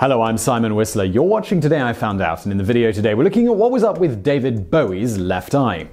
Hello, I'm Simon Whistler. You're watching Today I Found Out, and in the video today we're looking at what was up with David Bowie's left eye.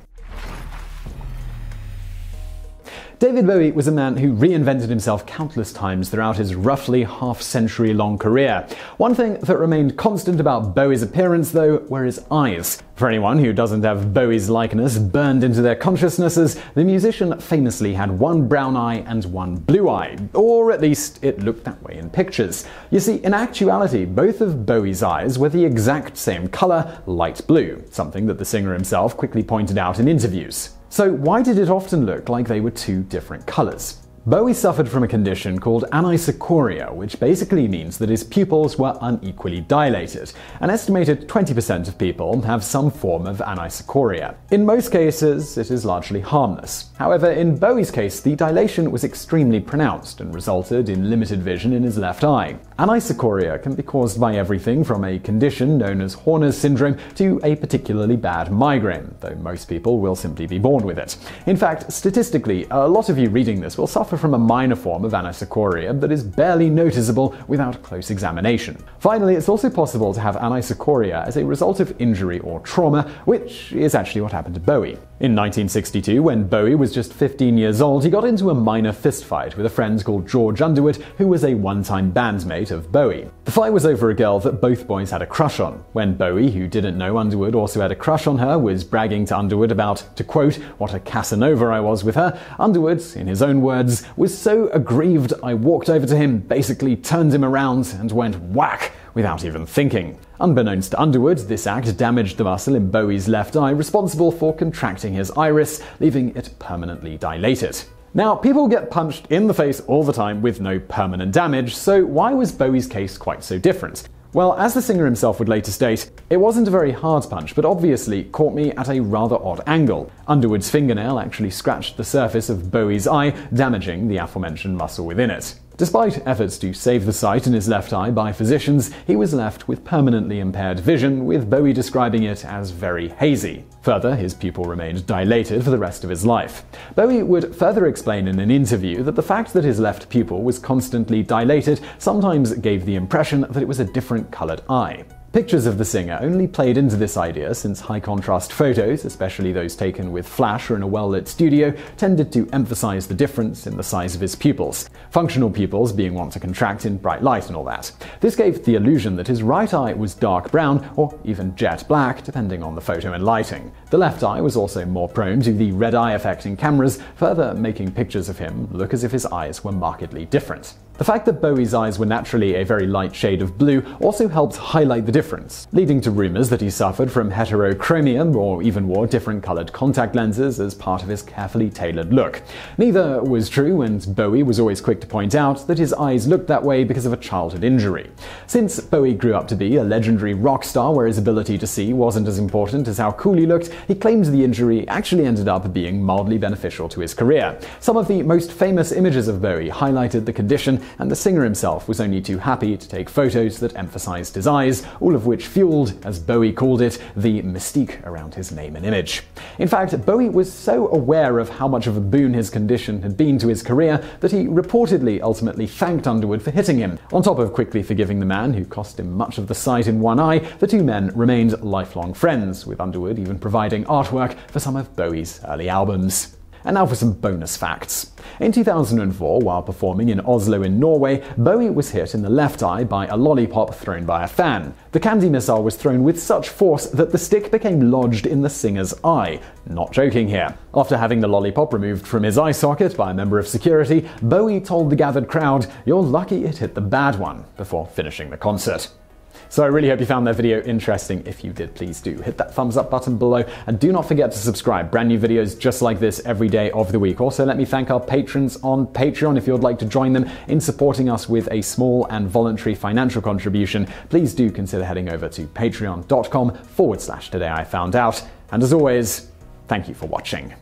David Bowie was a man who reinvented himself countless times throughout his roughly half-century-long career. One thing that remained constant about Bowie's appearance, though, were his eyes. For anyone who doesn't have Bowie's likeness burned into their consciousnesses, the musician famously had one brown eye and one blue eye, or at least it looked that way in pictures. You see, in actuality, both of Bowie's eyes were the exact same color, light blue, something that the singer himself quickly pointed out in interviews. So why did it often look like they were two different colors? Bowie suffered from a condition called anisocoria, which basically means that his pupils were unequally dilated. An estimated 20% of people have some form of anisocoria. In most cases, it is largely harmless. However, in Bowie's case, the dilation was extremely pronounced and resulted in limited vision in his left eye. Anisocoria can be caused by everything from a condition known as Horner's syndrome to a particularly bad migraine, though most people will simply be born with it. In fact, statistically, a lot of you reading this will suffer from a minor form of anisocoria that is barely noticeable without close examination. Finally, it's also possible to have anisocoria as a result of injury or trauma, which is actually what happened to Bowie. In 1962, when Bowie was just 15 years old, he got into a minor fistfight with a friend called George Underwood, who was a one-time bandmate of Bowie. The fight was over a girl that both boys had a crush on. When Bowie, who didn't know Underwood also had a crush on her, was bragging to Underwood about, to quote, "what a Casanova I was with her," Underwood, in his own words, was so aggrieved I walked over to him, basically turned him around, and went whack without even thinking. Unbeknownst to Underwood, this act damaged the muscle in Bowie's left eye, responsible for contracting his iris, leaving it permanently dilated. Now, people get punched in the face all the time with no permanent damage, so why was Bowie's case quite so different? Well, as the singer himself would later state, it wasn't a very hard punch, but obviously caught me at a rather odd angle. Underwood's fingernail actually scratched the surface of Bowie's eye, damaging the aforementioned muscle within it. Despite efforts to save the sight in his left eye by physicians, he was left with permanently impaired vision, with Bowie describing it as very hazy. Further, his pupil remained dilated for the rest of his life. Bowie would further explain in an interview that the fact that his left pupil was constantly dilated sometimes gave the impression that it was a different colored eye. Pictures of the singer only played into this idea since high-contrast photos, especially those taken with flash or in a well-lit studio, tended to emphasize the difference in the size of his pupils, functional pupils being one to contract in bright light and all that. This gave the illusion that his right eye was dark brown or even jet black, depending on the photo and lighting. The left eye was also more prone to the red eye effect in cameras, further making pictures of him look as if his eyes were markedly different. The fact that Bowie's eyes were naturally a very light shade of blue also helped highlight the difference, leading to rumors that he suffered from heterochromia or even wore different colored contact lenses as part of his carefully tailored look. Neither was true, and Bowie was always quick to point out that his eyes looked that way because of a childhood injury. Since Bowie grew up to be a legendary rock star where his ability to see wasn't as important as how cool he looked, he claimed the injury actually ended up being mildly beneficial to his career. Some of the most famous images of Bowie highlighted the condition, and the singer himself was only too happy to take photos that emphasized his eyes, all of which fueled, as Bowie called it, the mystique around his name and image. In fact, Bowie was so aware of how much of a boon his condition had been to his career that he reportedly ultimately thanked Underwood for hitting him. On top of quickly forgiving the man who cost him much of the sight in one eye, the two men remained lifelong friends, with Underwood even providing artwork for some of Bowie's early albums. And now for some bonus facts. In 2004, while performing in Oslo in Norway, Bowie was hit in the left eye by a lollipop thrown by a fan. The candy missile was thrown with such force that the stick became lodged in the singer's eye. Not joking here. After having the lollipop removed from his eye socket by a member of security, Bowie told the gathered crowd, "You're lucky it hit the bad one," before finishing the concert. So I really hope you found that video interesting. If you did, please do hit that thumbs up button below, and do not forget to subscribe. Brand new videos just like this every day of the week. Also, let me thank our patrons on Patreon. If you'd like to join them in supporting us with a small and voluntary financial contribution, please do consider heading over to patreon.com/todayifoundout. And as always, thank you for watching.